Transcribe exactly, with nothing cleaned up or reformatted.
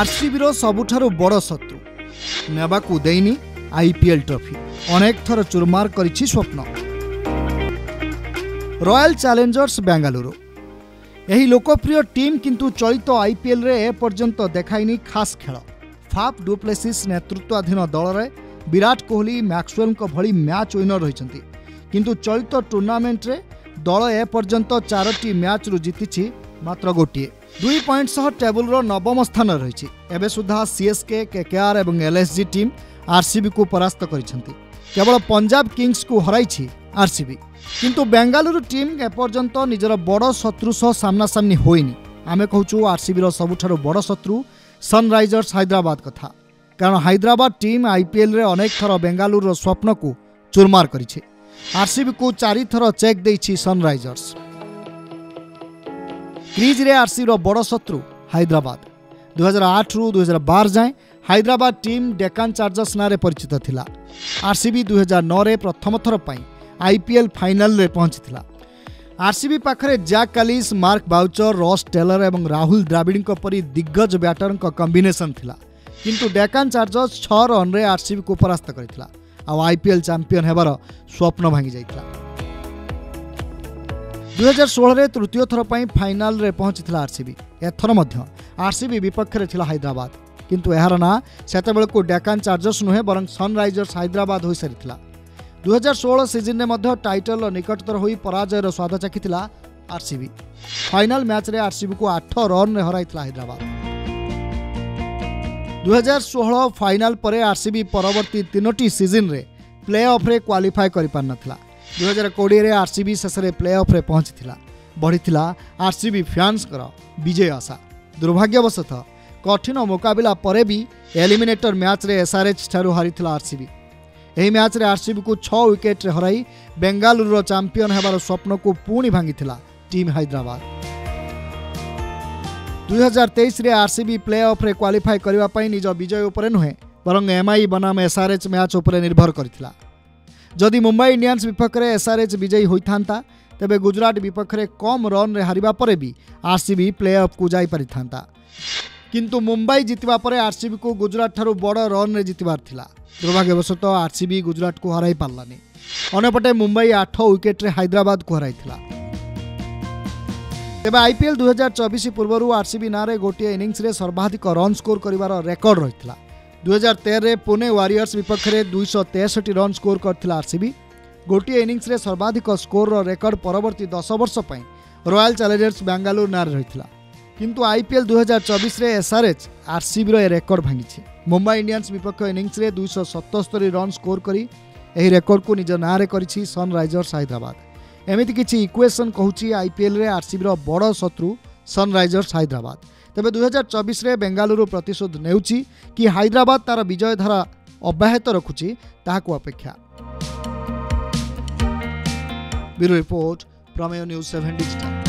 RCB सबुठारु बड़ शत्रु नेबाकु देइनी IPL trophy अनेक थर चुरमार करिछि स्वप्न। रॉयल चैलेंजर्स बेंगालुरु यही लोकप्रिय टीम किंतु चलित आईपीएल रे ए पर्यंत देखाइनी खास खेल। फाफ डुप्लेसिस नेतृत्वाधीन दल रे विराट कोहली मैक्सवेल भली मैच विनर रहिसंती किंतु चलित टूर्नामेंट रे दल ए पर्यंत चारोटी मैच रु जीतिछि मात्र गोटिए। दुई पॉइंट सह टेबुल रो नवम स्थान रही। एबे सुधा सीएसके केकेआर एवं L S G team RCB को परास्त करिसेंती। केवल पंजाब किंग्स को हराई आरसीबी किंतु बेंगालुरु टीम एपर्यंत निजर बड़ शत्रु सह सामना सामनी होइनी। आमे कहूँ आरसीबी रो सबुठारु बड़ शत्रु सनराइजर्स हैदराबाद कथा, कारण हैदराबाद टीम आईपीएल रे अनेक थर बेंगालुरु रो स्वप्न को चुरमार करिछि। आरसीबी को चारि थर चेक देइछि सनराइजर्स। क्रीज रे आरसीबी रो बड़ शत्रु हैदराबाद। दो हज़ार आठ रु दो हज़ार बारह जाए हैदराबाद टीम डेकान चार्जर्स नारे परिचित थिला। आरसीबी दो हज़ार नौ रे प्रथम थर पई आईपीएल फाइनल रे पहुंची थिला। आरसीबी पाखरे Jack Kallis, Mark Boucher, Ross Taylor एवं राहुल द्रविड़ परी दिग्गज बैटर कम्बिनेसन थिला किंतु डेकान चार्जर्स छह रन रे आरसीबी को परास्त करिथिला आ आईपीएल चैंपियन हेबार स्वप्न भांगी जाइथिला। दो हज़ार सोलह रे तृतीय थर पई फाइनल रे पहुंची आरसीबी। एथर मध्य आरसीबी विपक्ष रे थिला हैदराबाद किंतु यार ना सेते बेल को डेकान चार्जर्स नुहे बरं सनराइजर्स हैदराबाद हो सारी। दो हज़ार सोलह सीजन में मध्य टाइटल और निकटतर हो पराजयर स्वाद चखिथिला आरसीबी। फाइनल मैच रे आरसीबी को आठ रन रे हराइथिला हैदराबाद। दो हज़ार सोलह फाइनल परे आरसीबी परवर्ती तीनोटी सीजन रे प्लेऑफ रे क्वालिफाई करि पारनथिला। दो हज़ार बीस रे आरसीबी शेषरे प्लेऑफ रे पहुंचीथिला। बढ़िथिला आरसीबी फैंस विजय आशा। दुर्भाग्यवशतः कठिन मुकाबला परे भी एलिमिनेटर मैच रे एसआरएच ठारू हारिथिला आरसीबी। एही मैच रे आरसीबी को छह विकेट रे हराई बेंगालुरु चैंपियन हेबार स्वप्न को पुणी भांगिथिला टीम हैदराबाद। दो हज़ार तेईस रे आरसीबी प्लेऑफ रे क्वालिफाई करिवा पई निज विजय उपरे नुहे बरं एमआई बनाम एसआरएच मैच उपरे निर्भर करथिला। जदि मुंबई इंडियंस विपक्ष रे एसआरएच विजयी होइथांता तेबे गुजरात विपक्ष रे कम रन रे हारिबा परे भी आरसीबी प्लेऑफ को जाई परिथांता किंतु मुंबई जीतवा परे आरसीबी को गुजरात ठारू बड़ रन रे जीतबार थिला। दुर्भाग्यवशतः आरसीबी गुजरात को हराई पारलानी। अन्यपटे मुंबई आठ विकेट रे हैदराबाद को हराइथिला। तेबे आईपीएल दो हज़ार चौबीस पूर्व आरसीबी ना रे गोटे इनिंग्स रे सर्वाधिक रन स्कोर करिवार रेकर्ड रहिथिला। दो हज़ार तेरह रे पुणे वॉरियर्स विपक्ष रे दो सौ तिरसठ रन स्कोर करथिला आरसीबी। गोटे इनिंग्स रे सर्वाधिक स्कोर रो रेकर्ड परवर्ती दस वर्ष पई रॉयल चैलेंजर्स बेंगालुरु ना रे रहिथिला किंतु आईपीएल दो हज़ार चौबीस रे एसआरएच आरसीबी रो रेकर्ड भांगी। मुंबई इंडियंस विपक्ष इनिंग्स रे दो सौ सतहत्तर रन स्कोर करी एही रेकर्ड को निज ना रे करिछि सनराइजर्स हैदराबाद। एमिति किछि इक्वेशन कहूछि आईपीएल रे आरसीबी रो बड़ शत्रु सनराइजर्स हैदराबाद। तेबे दो हज़ार चौबीस रे बेंगालुरु प्रतिशोध नेउछि कि हैदराबाद तार विजय धारा अब्याहत रखुछि ताहाकू अपेक्षा। Bureau report Prameya news seven digital.